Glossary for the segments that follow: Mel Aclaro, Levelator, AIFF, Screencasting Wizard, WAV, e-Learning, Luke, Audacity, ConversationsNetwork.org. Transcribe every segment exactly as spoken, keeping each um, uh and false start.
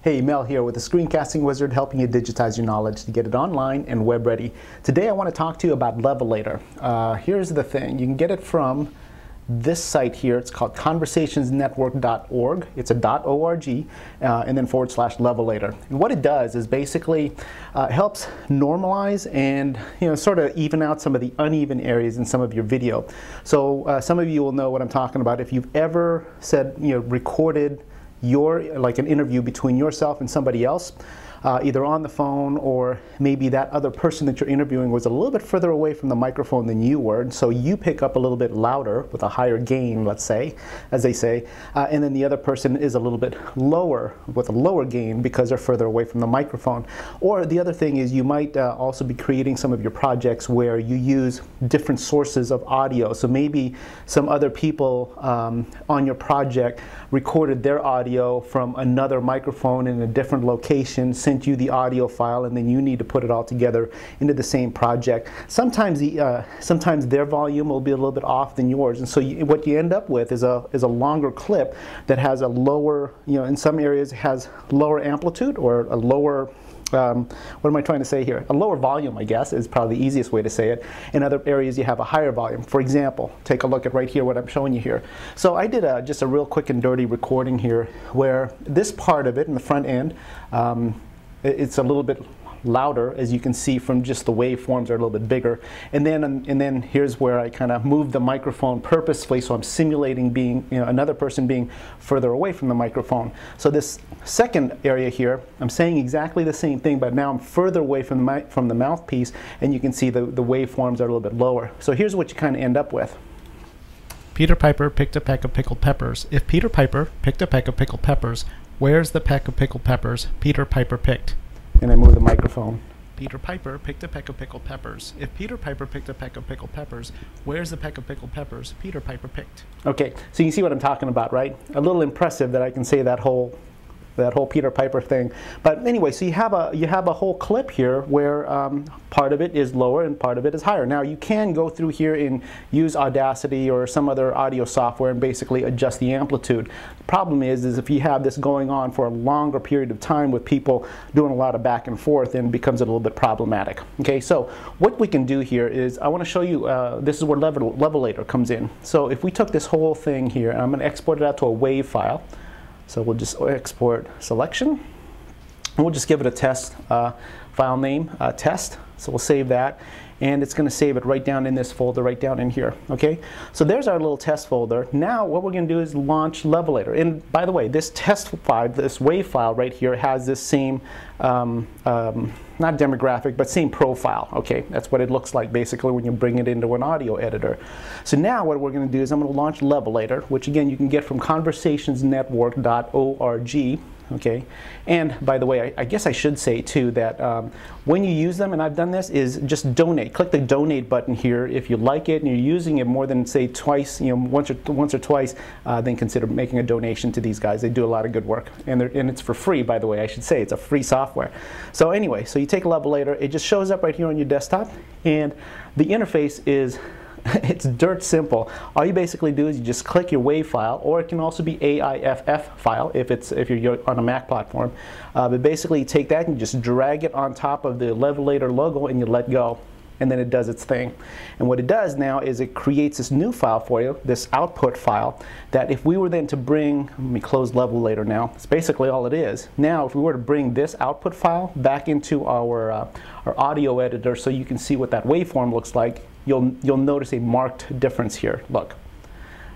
Hey, Mel here with the Screencasting Wizard, helping you digitize your knowledge to get it online and web ready. Today I want to talk to you about Levelator. Uh, here's the thing, you can get it from this site here. It's called Conversations Network dot org. It's a .org uh, and then forward slash Levelator. And what it does is basically uh, helps normalize and, you know, sort of even out some of the uneven areas in some of your video. So uh, some of you will know what I'm talking about if you've ever said, you know, recorded your, like an interview between yourself and somebody else, uh, either on the phone, or maybe that other person that you're interviewing was a little bit further away from the microphone than you were, and so you pick up a little bit louder with a higher gain, let's say, as they say, uh, and then the other person is a little bit lower with a lower gain because they're further away from the microphone. Or the other thing is you might uh, also be creating some of your projects where you use different sources of audio. So maybe some other people um, on your project recorded their audio from another microphone in a different location, sent you the audio file, and then you need to put it all together into the same project. Sometimes the uh, sometimes their volume will be a little bit off than yours, and so you, what you end up with is a is a longer clip that has a lower, you know, in some areas it has lower amplitude or a lower. Um, what am I trying to say here? A lower volume, I guess, is probably the easiest way to say it. In other areas, you have a higher volume. For example, take a look at right here what I'm showing you here. So I did a, just a real quick and dirty recording here where this part of it in the front end, um, it's a little bit louder, as you can see from just the waveforms are a little bit bigger, and then and then here's where I kind of move the microphone purposefully, so I'm simulating being, you know, another person being further away from the microphone. So this second area here, I'm saying exactly the same thing, but now I'm further away from the from the mouthpiece, and you can see the the waveforms are a little bit lower. So here's what you kind of end up with. Peter Piper picked a peck of pickled peppers. If Peter Piper picked a peck of pickled peppers, where's the peck of pickled peppers Peter Piper picked? And I move the microphone. Peter Piper picked a peck of pickled peppers. If Peter Piper picked a peck of pickled peppers, where's the peck of pickled peppers Peter Piper picked? Okay, so you see what I'm talking about, right? A little impressive that I can say that whole that whole Peter Piper thing. But anyway, so you have a you have a whole clip here where um, part of it is lower and part of it is higher. Now you can go through here and use Audacity or some other audio software and basically adjust the amplitude. The problem is, is if you have this going on for a longer period of time with people doing a lot of back and forth, then it becomes a little bit problematic. Okay, so what we can do here is I want to show you, uh, this is where Level, Levelator comes in. So if we took this whole thing here, and I'm going to export it out to a W A V file. So we'll just export selection, and we'll just give it a test uh, file name, uh, test. So we'll save that, and it's going to save it right down in this folder, right down in here. Okay, so there's our little test folder. Now what we're going to do is launch Levelator. And by the way, this test file, this W A V file right here, has this same, um, um, not demographic, but same profile. Okay, that's what it looks like basically when you bring it into an audio editor. So now what we're going to do is I'm going to launch Levelator, which again you can get from Conversations Network dot org. Okay, and by the way, I, I guess I should say too that um, when you use them, and I've done this, is just donate. Click the donate button here if you like it and you're using it more than say twice, you know, once or once or twice. Uh, then consider making a donation to these guys. They do a lot of good work, and they're and it's for free. By the way, I should say it's a free software. So anyway, so you take Levelator. It just shows up right here on your desktop, and the interface is. It's dirt simple. All you basically do is you just click your W A V file, or it can also be A I F F file if it's if you're on a Mac platform. Uh, but basically, you take that and you just drag it on top of the Levelator logo, and you let go, and then it does its thing. And what it does now is it creates this new file for you, this output file, that if we were then to bring, let me close Levelator now, it's basically all it is. Now if we were to bring this output file back into our, uh, our audio editor so you can see what that waveform looks like, you'll, you'll notice a marked difference here. Look.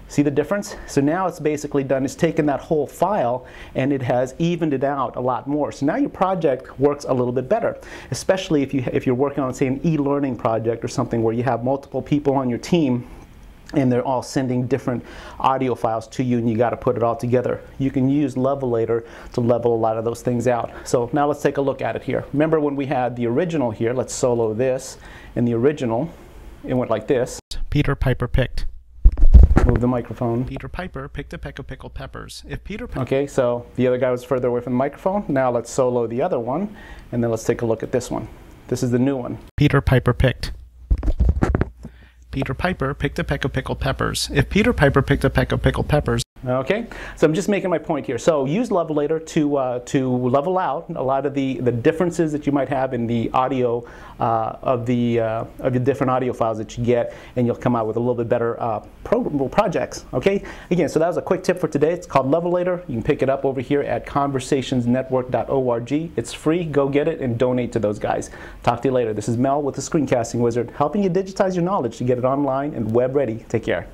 See the difference? So now it's basically done, it's taken that whole file and it has evened it out a lot more. So now your project works a little bit better, especially if, you, if you're working on, say, an e-learning project or something where you have multiple people on your team and they're all sending different audio files to you and you got to put it all together. You can use Levelator to level a lot of those things out. So now let's take a look at it here. Remember when we had the original here, let's solo this, and the original, it went like this. Peter Piper picked. Move the microphone. Peter Piper picked a peck of pickled peppers. If Peter Piper. Okay, so the other guy was further away from the microphone. Now let's solo the other one, and then let's take a look at this one. This is the new one. Peter Piper picked. Peter Piper picked a peck of pickled peppers. If Peter Piper picked a peck of pickled peppers. Okay, so I'm just making my point here. So use Levelator to uh, to level out a lot of the the differences that you might have in the audio uh, of the uh, of the different audio files that you get, and you'll come out with a little bit better uh, programmable projects. Okay, again, so that was a quick tip for today. It's called Levelator. You can pick it up over here at Conversations Network dot org. It's free. Go get it and donate to those guys. Talk to you later. This is Mel with the Screencasting Wizard, helping you digitize your knowledge to get it online and web ready. Take care.